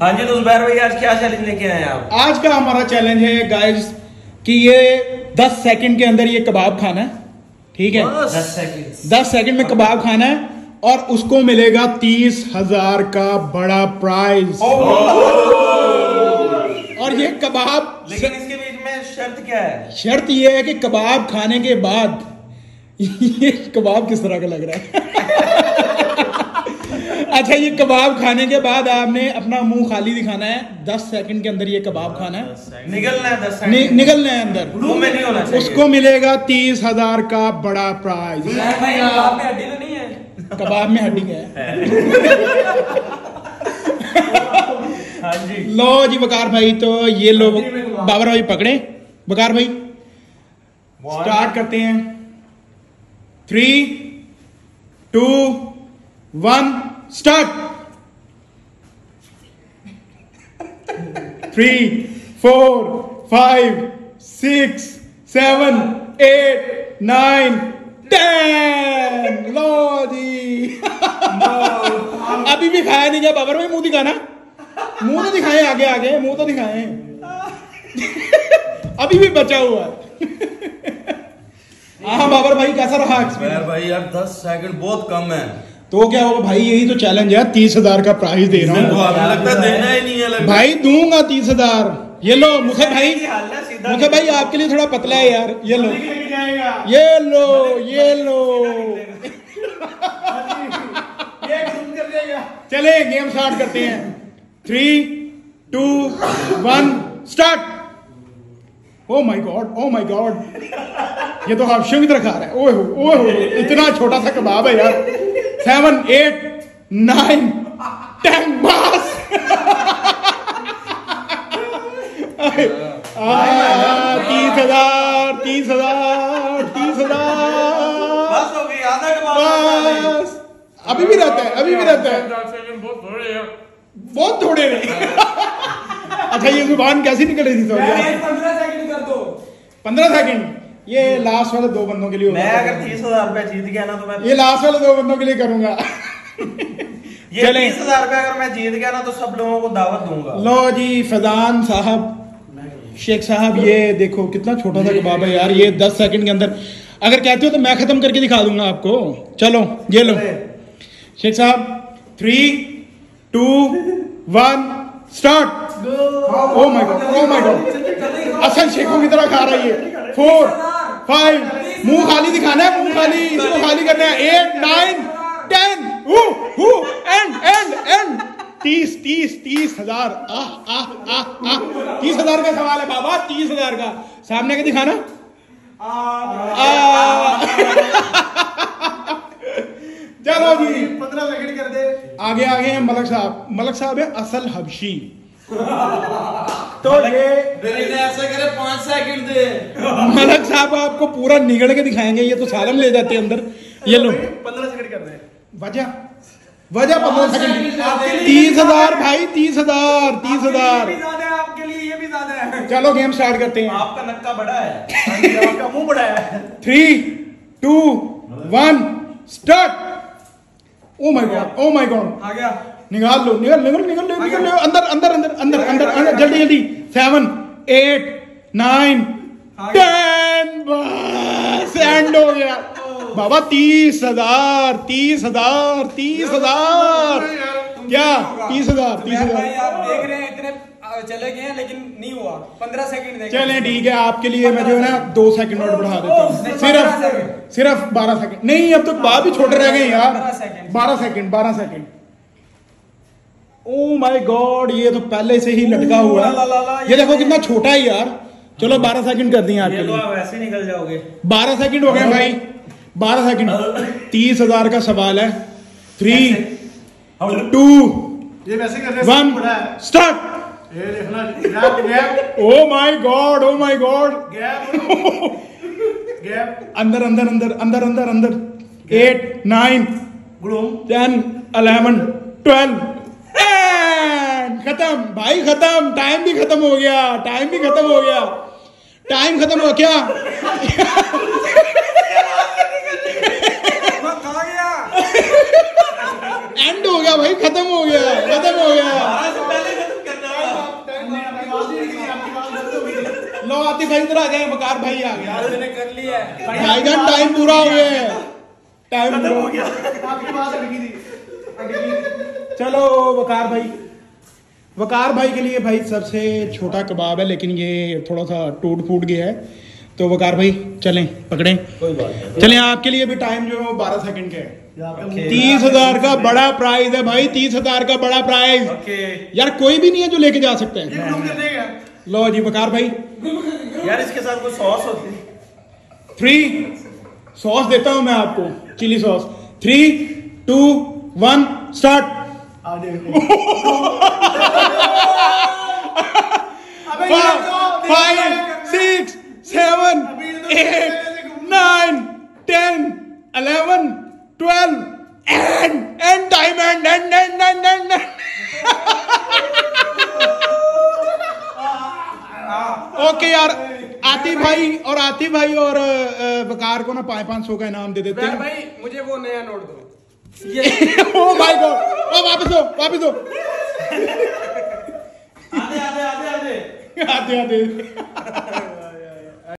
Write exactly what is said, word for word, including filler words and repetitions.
हाँ जी तो बैर भाई आज क्या चैलेंज लेके आए आप? आज का हमारा चैलेंज है गाइस कि ये दस सेकंड के अंदर ये कबाब खाना है, ठीक है? दस सेकंड दस सेकंड में कबाब खाना है और उसको मिलेगा तीस हजार का बड़ा प्राइज। और ये कबाब, लेकिन इसके बीच में शर्त क्या है? शर्त ये है कि कबाब खाने के बाद ये कबाब किस तरह का लग रहा है। अच्छा, ये कबाब खाने के बाद आपने अपना मुंह खाली दिखाना है। दस सेकंड के अंदर ये कबाब खाना है, निगलना है, दस नि, निगलना है अंदर, मुंह में नहीं होना चाहिए। उसको मिलेगा तीस हजार का बड़ा प्राइज। नहीं है कबाब में हड्डी है। लो जी वकार भाई, तो ये लो बाबर भाई पकड़े। वकार भाई स्टार्ट करते हैं। Three two one start. Three four five six seven eight nine ten. लो जी अभी भी खाया नहीं गया बाबर भाई, मुंह दिखाना, मुंह तो दिखाए, आगे आगे मुंह तो दिखाए। अभी भी बचा हुआ है। हाँ बाबर भाई कैसा रहा एक्सपीरियंस? भाई यार दस सेकंड बहुत कम है, तो क्या होगा भाई, यही तो चैलेंज है। तीस हजार का प्राइस दे रहा हूँ, लगता देना ही नहीं है भाई, दूंगा तीस हजार। ये लो मुखे भाई, मुखे भाई आपके लिए थोड़ा पतला है यार, ये लो ये लो ये लो। चले गेम स्टार्ट करते हैं। Three two one start. Oh my god, oh my god, ये तो हाफशियों की तरह खा रहा है। ओहो ओहो, इतना छोटा सा कबाब है यार। सेवन एट नाइन टेन बस। तीस हजार तीस हजार तीस हजार। अभी भी रहता है, अभी भी रहता है, बहुत थोड़े रहे। अच्छा ये जुबान कैसी निकल रही थी? पंद्रह सेकंड कर दो, पंद्रह सेकंड। ये लास्ट वाले दो बंदों के लिए, मैं अगर तीस हजार रुपया जीत गया ना तो मैं ये लास्ट वाले दो बंदों के लिए करूंगा। ये तीस हजार रुपया अगर मैं जीत गया ना तो सब लोगों को दावत दूंगा। लो जी फैजान साहब, शेख साहब, ये देखो कितना छोटा सा कबाब है यार। ये दस सेकंड के अंदर अगर कहते हो तो मैं खत्म करके दिखा दूंगा आपको। चलो ये लो शेख साहब। Three two one start. Oh my god, oh my god, असल शेखों की तरह खा रही है। फोर फाइव, मुंह खाली दिखाना है, मुंह खाली, इसको खाली करना है। Eight nine ten and and and तीस तीस तीस हजार आह आह आह आह तीस हजार का सवाल है बाबा, तीस हजार का। सामने के दिखाना। चलो जी पंद्रह सेकंड कर दे। आगे आगे हैं मलक साहब। मलक साहब है असल हबशी। तो ये ऐसा करे पांच सेकंड दे। मलक साहब आपको पूरा निगल के दिखाएंगे, ये तो सालम ले जाते हैं अंदर। ये लो पंद्रह सेकंड कर दे। वजह वजह पंद्रह सेकंड। तीस हजार भाई, तीस हजार, तीस हजार। आपके लिए ये भी ज्यादा है। चलो गेम स्टार्ट करते हैं। आपका नक्का बड़ा है, आपका मुंह बड़ा है। Three two one start. Oh my god, oh my God, आ गया। निकाल लो, निकाल निकाल निकाल निकाल लो अंदर अंदर अंदर अंदर अंदर, जल्दी जल्दी। सेवन एट नाइन टेन बस एंड हो गया बाबा। तीस हजार तीस हजार तीस हजार क्या तीस हजार तीस हजार आप देख रहे हैं, इतने चले गए हैं लेकिन नहीं हुआ। पंद्रह सेकंड चले, ठीक है। आपके लिए मैं जो है ना दो सेकंड और बढ़ा देता हूँ, सिर्फ सिर्फ बारह सेकंड। नहीं अब तो बात ही छोटे रह गए यार। बारह सेकंड, बारह सेकंड। ओ माय गॉड, ये तो पहले से ही लटका हुआ है, ये देखो कितना छोटा है यार। चलो बारह सेकंड कर दिए आपके लिए, वैसे निकल जाओगे। बारह सेकंड हो गए भाई, बारह सेकंड। तीस हजार का सवाल है। Three two one start. Oh my god, oh my god, अंदर अंदर अंदर अंदर अंदर अंदर। Eight nine ten eleven twelve end खत्म भाई, खत्म। टाइम भी खत्म हो गया, टाइम भी खत्म हो गया, टाइम खत्म हो क्या? एंड हो गया भाई, खत्म हो गया, खत्म हो गया। लो आतिफ भाई इधर आ गए, बकार भाई आ गए, कर लिया भाईजान, टाइम पूरा हो गया है, टाइम पूरा हो गया, आपकी बात अटकी थी। चलो बकार भाई, वकार भाई के लिए भाई सबसे छोटा कबाब है, लेकिन ये थोड़ा सा टूट फूट गया है, तो वकार भाई चलें पकड़ें, कोई बात चलें। आपके लिए भी टाइम जो है वो बारह सेकंड का है। तीस हजार का बड़ा प्राइज है भाई, तीस हजार का बड़ा प्राइज यार, कोई भी नहीं है जो लेके जा सकते हैं। लो जी वकार भाई, यार इसके साथ कोई सॉस होती है? थ्री सॉस देता हूँ मैं आपको, chilli sauce. Three two one start. five, six, seven, eight, nine, ten, eleven, twelve, and and time and and and and and. Okay यार, आतिफ भाई और आतिफ भाई और वकार को ना पाँच पाँच सौ का इनाम दे देते हैं भाई। मुझे वो नया नोट दो। Oh my God! ओ वापस दो, वापस दो, आधे आधे आधे आधे आधे आधे।